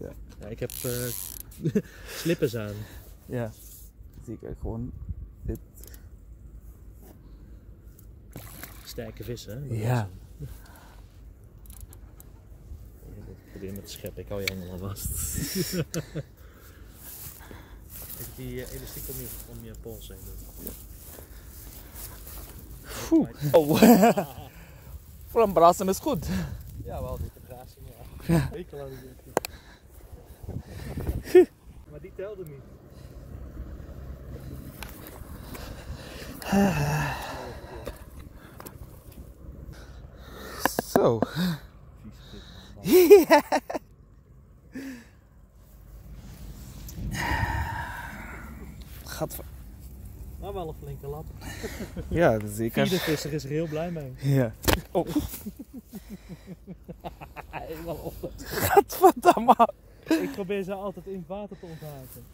Ja. Ja, ik heb slippers aan. Ja, dat zie ik eigenlijk gewoon. Dit. Sterke vissen, hè? Ja. Ik probeer met te scheppen, ik hou je hengel al vast. Even die elastiek om je pols heen doen. Oeh. Oh. Voor een brassem is goed. Ja, wel dit een brassem, ja. Wekenlang niet. Maar die telde niet. Zo. Ja. Gadver. Maar wel een flinke lap. Ja, dat zeker. Iedere visser is er heel blij mee. Ja. Oh. Helemaal op. Gadverdamme. Ik probeer ze altijd in het water te onthaken.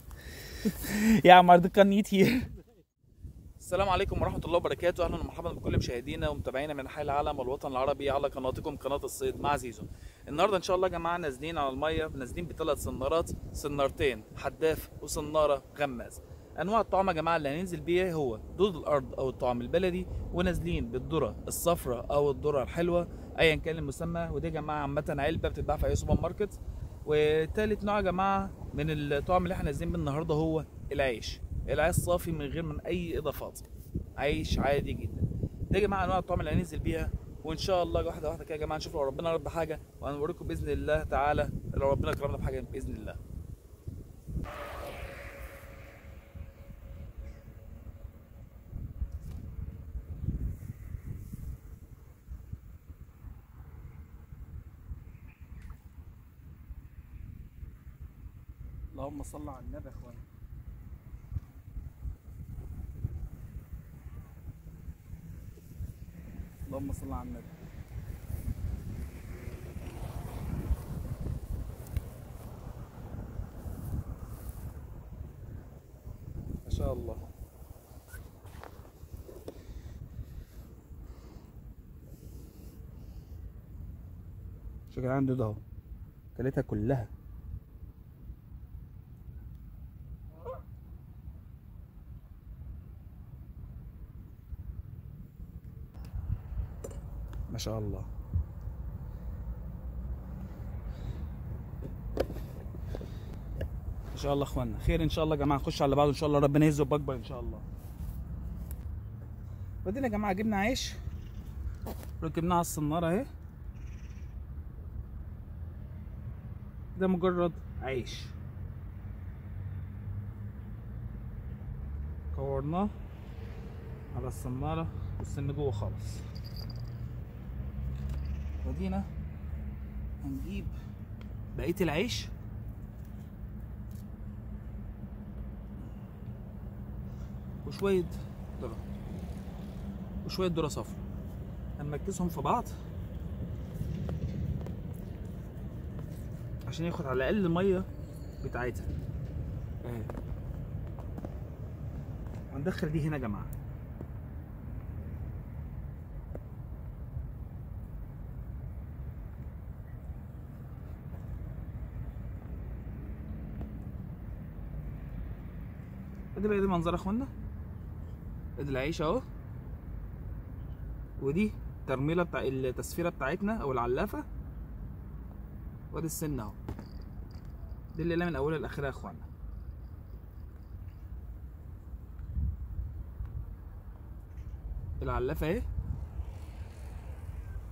Ja, maar dat kan niet hier. السلام عليكم ورحمة الله وبركاته. أهلا ومرحبا بكل مشاهدينا ومتابعينا من حي العالم والوطن العربي على قناتكم قناة الصيد مع زيزو. النهارده إن شاء الله يا جماعة نازلين على المية، نازلين بثلاث صنارات، صنارتين حداف وصنارة غماز. أنواع الطعام يا جماعة اللي هننزل بيها هو دود الأرض أو الطعام البلدي، ونازلين بالذرة الصفراء أو الذرة الحلوة أيا كان المسمى، ودي يا جماعة عامة علبة بتتباع في أي سوبر ماركت. وتالت نوع يا جماعة من الطعام اللي احنا نازلين بيه النهارده هو العيش. العيش صافي من غير من اي اضافات، عيش عادي جدا. ده يا جماعه انواع الطعام اللي هننزل بيها، وان شاء الله واحده واحده كده يا جماعه نشوف لو ربنا رد حاجه، وهنوريكم باذن الله تعالى لو ربنا كرمنا بحاجه باذن الله. اللهم صل على النبي يا اخوانا. اللهم صل على النبي. ما شاء الله. شوف عندي ده اهو، كلتها كلها. ما شاء الله. ان شاء الله اخوانا خير ان شاء الله يا جماعه، نخش على بعض ان شاء الله ربنا يرزق باكبر ان شاء الله. بعدين يا جماعه جبنا عيش ركبناه على الصناره اهي، ده مجرد عيش كورناه على الصناره والسن جوه خالص. ودينا هنجيب بقية العيش وشوية ذرة وشوية ذرة صفرا، هنمكسهم في بعض عشان ياخد على الأقل المية بتاعتها اهي، وهندخل دي هنا يا جماعة. ده بقى ده منظر يا اخوانا، ادي العيش اهو، ودي الترميله بتاع التسفيره بتاعتنا او العلافه، وادي السن اهو، دي الليله من اولها لاخرها يا اخوانا. العلافه اهي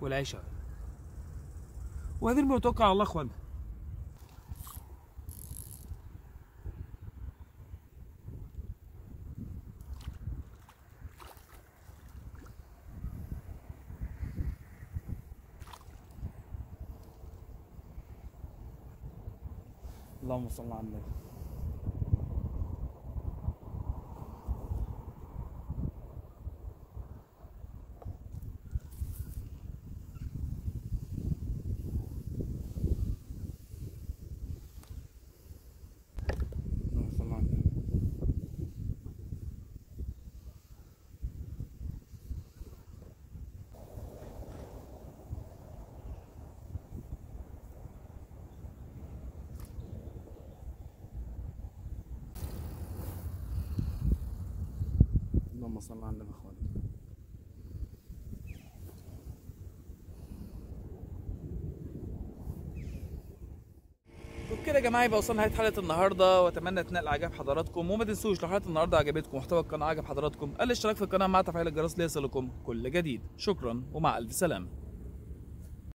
والعيش اهي، وادي المتوكل على الله يا اخوانا. اللهم صل على النبي. اللهم صل على النبي. مصر ما عندنا خوالي. وبكده يا جماعه يبقى وصلنا لنهايه حلقه النهارده، واتمنى تنال اعجاب حضراتكم، وما تنسوش لو حلقه النهارده عجبتكم ومحتوى القناه عجب حضراتكم الاشتراك في القناه مع تفعيل الجرس ليصلكم كل جديد. شكرا ومع الف سلامه.